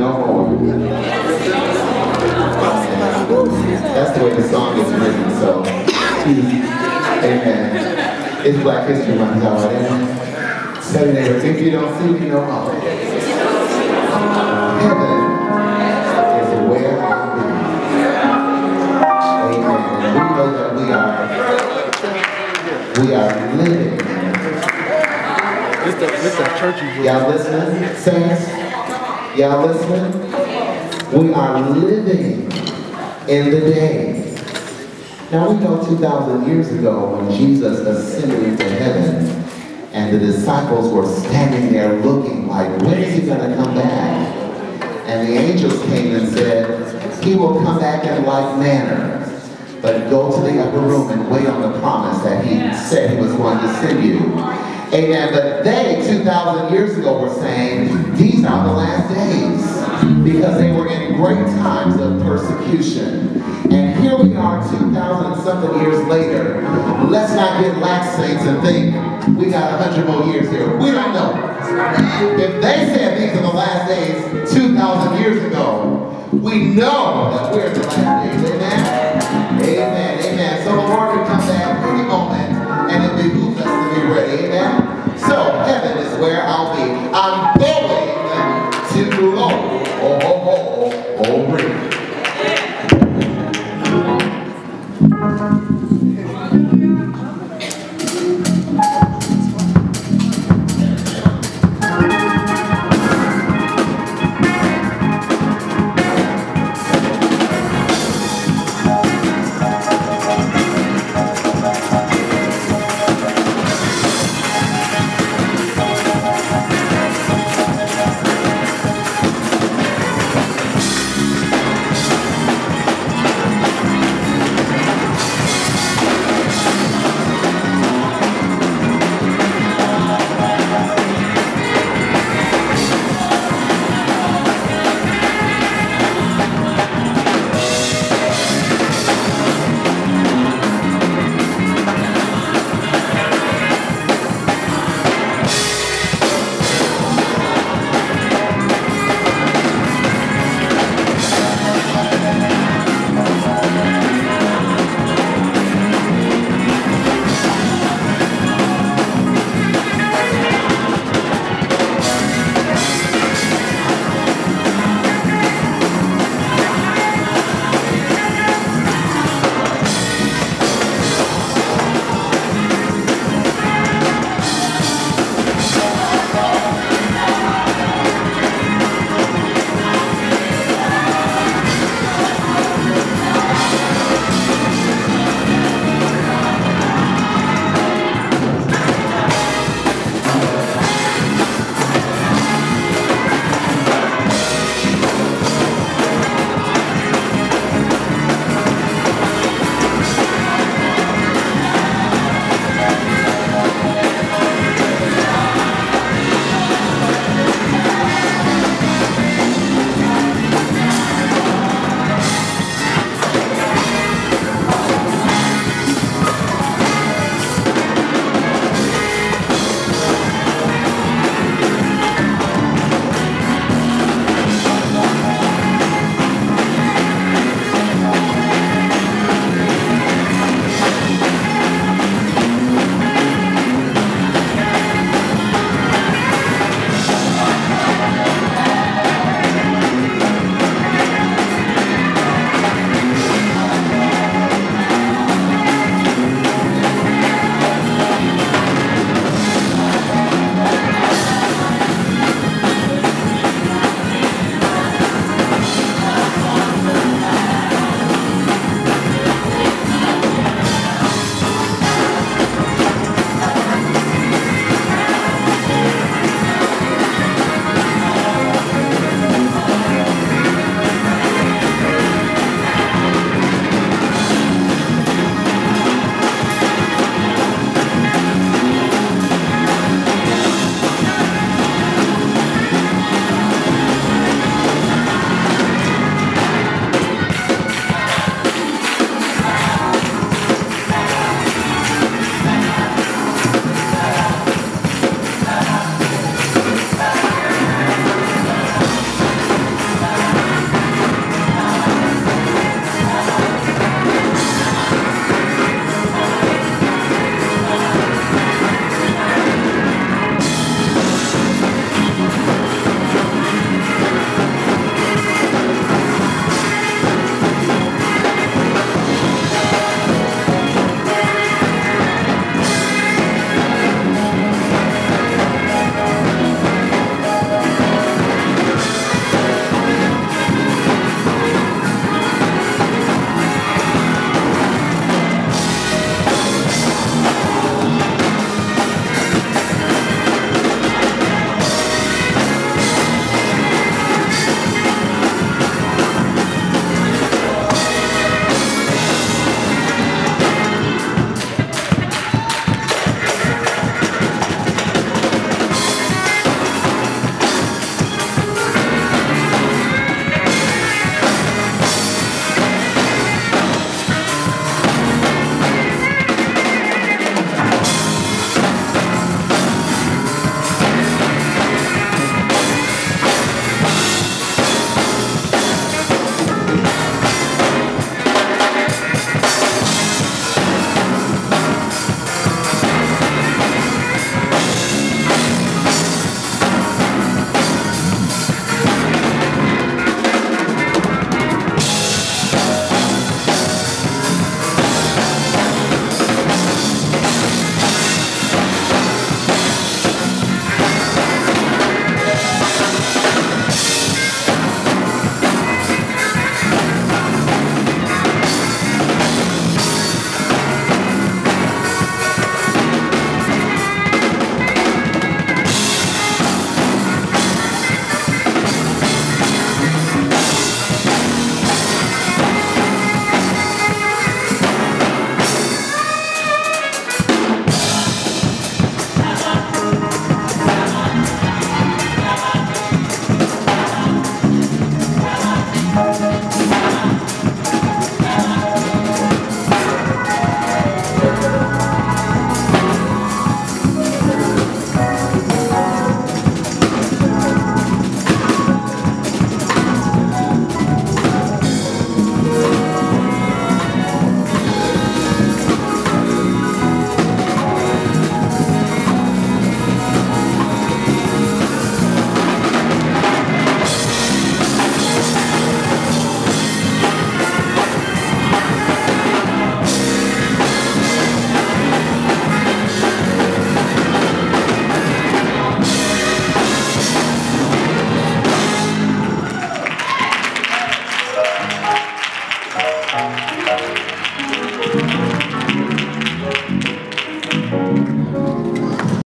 y'all all over here. That's the way the song is written, so. Amen. It's Black History Month, y'all. Amen. Tell your neighbor, if you don't see me, no more. Heaven is where I live. Amen. We know that we are living. Y'all listening, saints? Y'all listening? We are living in the day. Now we know 2,000 years ago when Jesus ascended into heaven and the disciples were standing there looking like, when is he going to come back? And the angels came and said, he will come back in like manner, but go to the upper room and wait on the promise that he said he was going to send you. Amen. But they, 2,000 years ago, were saying, these are the last days, because they were in great times of persecution. And here we are, 2,000-something years later. Let's not get lax, saints, and think we got 100 more years here. We don't know. If they said these are the last days 2,000 years ago, we know that we're the last days. Amen? Amen. Amen. So the Lord will come back any moment, and it behooves us to be ready. Amen? So, heaven is where I'll be. I'm going to glory.